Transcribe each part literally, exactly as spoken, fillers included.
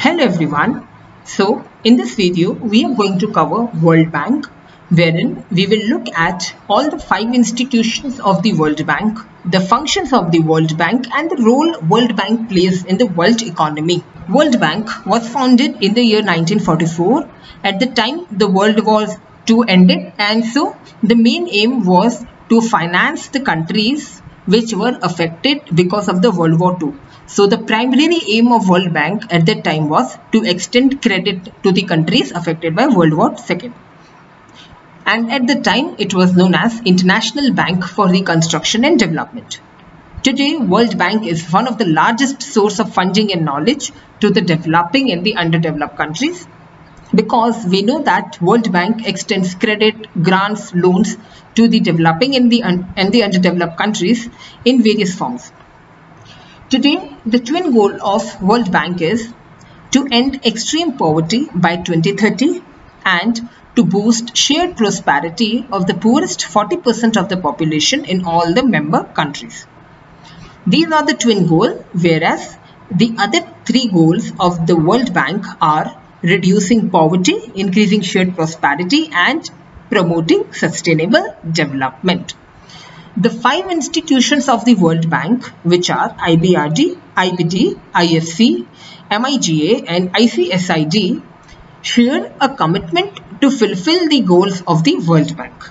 Hello everyone. So in this video we are going to cover World Bank, wherein we will look at all the five institutions of the World Bank, the functions of the World Bank and the role World Bank plays in the world economy. World Bank was founded in the year nineteen forty-four. At the time the World War Two ended, and so the main aim was to finance the countries which were affected because of the World War Two. So the primary aim of World Bank at that time was to extend credit to the countries affected by World War Two. And at the time it was known as International Bank for Reconstruction and Development. Today World Bank is one of the largest source of funding and knowledge to the developing and the underdeveloped countries, because we know that World Bank extends credit, grants, loans to the developing and the, un and the underdeveloped countries in various forms. Today, the twin goal of World Bank is to end extreme poverty by twenty thirty and to boost shared prosperity of the poorest forty percent of the population in all the member countries. These are the twin goals, whereas the other three goals of the World Bank are reducing poverty, increasing shared prosperity and promoting sustainable development. The five institutions of the World Bank, which are I B R D, I B D, I F C, MIGA and I C S I D, share a commitment to fulfill the goals of the World Bank.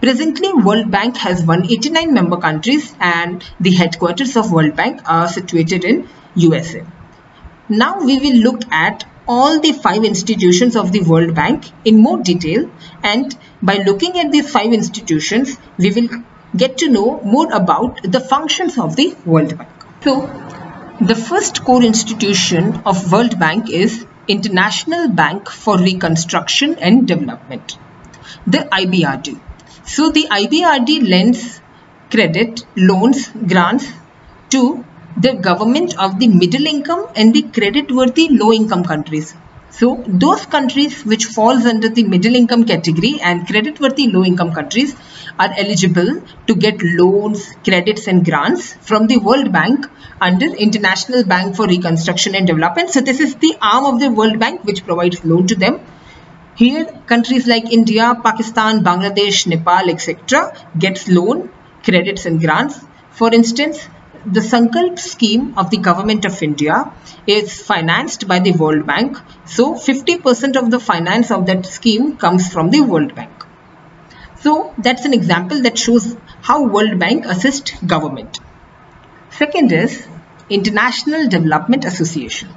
Presently, World Bank has one hundred eighty-nine member countries and the headquarters of World Bank are situated in U S A. Now we will look at all the five institutions of the World Bank in more detail, and by looking at these five institutions we will get to know more about the functions of the World Bank. So the first core institution of World Bank is International Bank for Reconstruction and Development, the I B R D. So the I B R D lends credit, loans, grants to the government of the middle income and the credit-worthy low-income countries. So those countries which falls under the middle income category and credit-worthy low-income countries are eligible to get loans, credits and grants from the World Bank under International Bank for Reconstruction and Development. So this is the arm of the World Bank which provides loan to them. Here countries like India, Pakistan, Bangladesh, Nepal, et cetera gets loan, credits and grants. For instance, the Sankalp scheme of the Government of India is financed by the World Bank. So fifty percent of the finance of that scheme comes from the World Bank. So that's an example that shows how World Bank assists government. Second is International Development Association.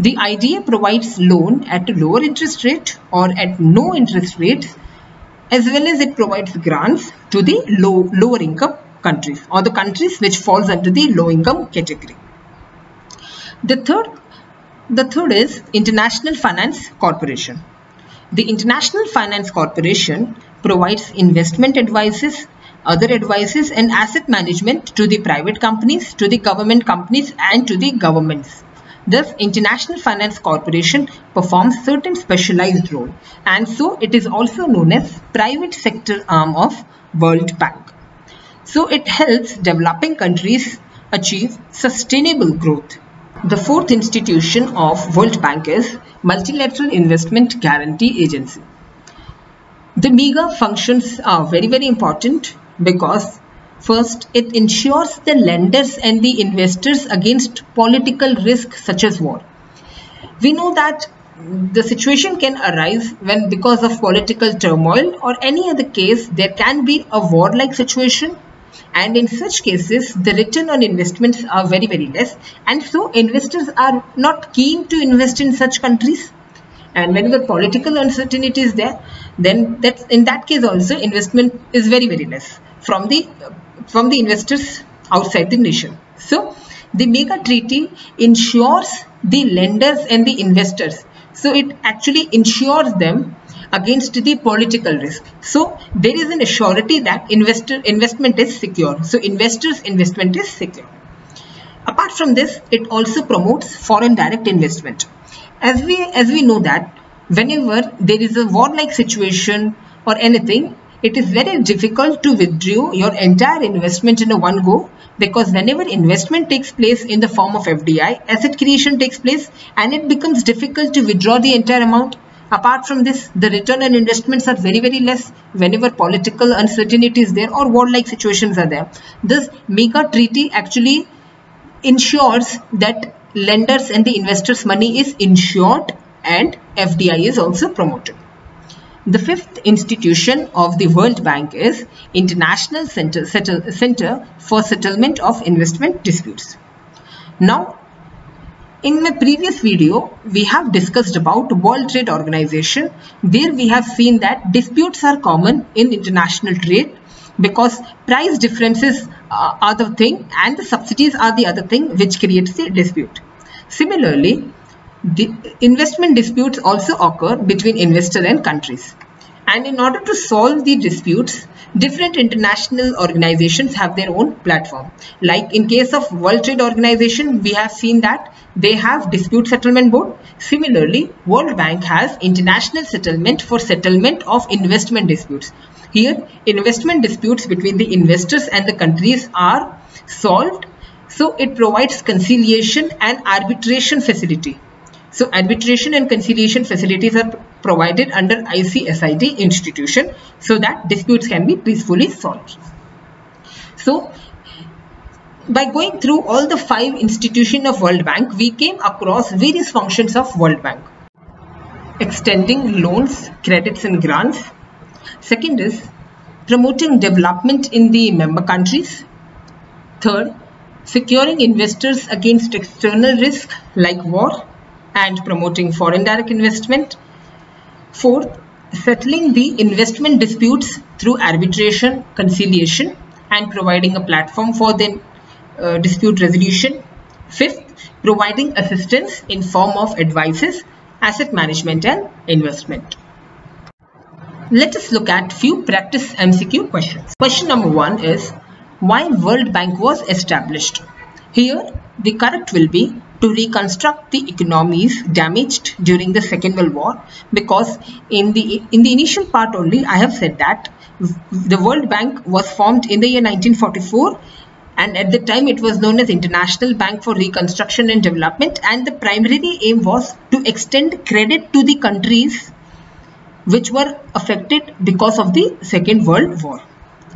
The I D A provides loan at a lower interest rate or at no interest rate, as well as it provides grants to the low, lower income countries or the countries which falls under the low income category. The third, the third is International Finance Corporation. The International Finance Corporation provides investment advices, other advices and asset management to the private companies, to the government companies and to the governments. Thus, International Finance Corporation performs certain specialized role, and so it is also known as private sector arm of World Bank. So it helps developing countries achieve sustainable growth. The fourth institution of World Bank is Multilateral Investment Guarantee Agency. The MIGA functions are very, very important because first, it ensures the lenders and the investors against political risk such as war. We know that the situation can arise when, because of political turmoil or any other case, there can be a warlike situation. And in such cases, the return on investments are very, very less. And so investors are not keen to invest in such countries. And whenever political uncertainty is there, then that's, in that case also investment is very, very less from the, from the investors outside the nation. So the MIGA treaty ensures the lenders and the investors. So it actually ensures them against the political risk. So there is an assurity that investor investment is secure. So investors' investment is secure. Apart from this, it also promotes foreign direct investment. As we, as we know that whenever there is a warlike situation or anything, It is very difficult to withdraw your entire investment in a one go, because whenever investment takes place in the form of F D I, asset creation takes place and it becomes difficult to withdraw the entire amount. Apart from this, the return on investments are very, very less whenever political uncertainty is there or warlike situations are there. This MIGA treaty actually ensures that lenders and the investors' money is insured and F D I is also promoted. The fifth institution of the World Bank is International Center, Settle, Center for Settlement of Investment Disputes. Now, in my previous video, we have discussed about World Trade Organization. There we have seen that disputes are common in international trade because price differences uh, are the thing and the subsidies are the other thing which creates the dispute. Similarly, the investment disputes also occur between investor and countries, and in order to solve the disputes, different international organizations have their own platform. Like in case of World Trade Organization, we have seen that they have Dispute Settlement Board. Similarly, World Bank has International Settlement for Settlement of Investment Disputes. Here, investment disputes between the investors and the countries are solved, so it provides conciliation and arbitration facility. So arbitration and conciliation facilities are provided under I C S I D institution so that disputes can be peacefully solved. So by going through all the five institutions of World Bank, we came across various functions of World Bank. Extending loans, credits and grants. Second is promoting development in the member countries. Third, securing investors against external risk like war and promoting foreign direct investment. Fourth, settling the investment disputes through arbitration, conciliation, and providing a platform for the uh, dispute resolution. Fifth, providing assistance in form of advices, asset management, and investment. Let us look at few practice M C Q questions. Question number one is, why World Bank was established? Here, the correct will be to reconstruct the economies damaged during the Second World War, because in the in the initial part only I have said that the World Bank was formed in the year nineteen forty-four, and at the time it was known as International Bank for Reconstruction and Development, and the primary aim was to extend credit to the countries which were affected because of the Second World War.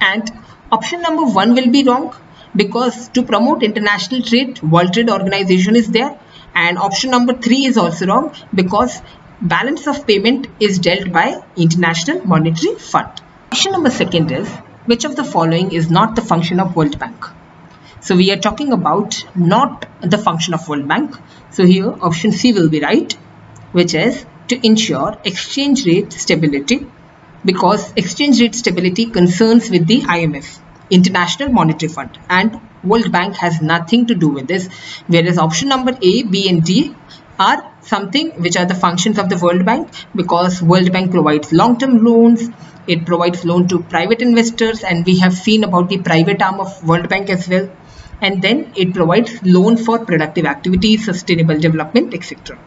And option number one will be wrong, because to promote international trade, World Trade Organization is there. And option number three is also wrong, because balance of payment is dealt by International Monetary Fund. Question number second is, which of the following is not the function of World Bank? So we are talking about not the function of World Bank. So here option C will be right, which is to ensure exchange rate stability, because exchange rate stability concerns with the I M F. International Monetary Fund, and World Bank has nothing to do with this, whereas option number A, B and D are something which are the functions of the World Bank, because World Bank provides long-term loans, it provides loan to private investors, and we have seen about the private arm of World Bank as well, and then it provides loan for productive activities, sustainable development, et cetera.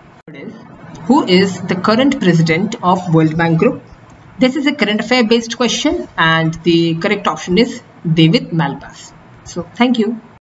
Who is the current president of World Bank Group? This is a current affair based question, and the correct option is David Malpass. So, thank you.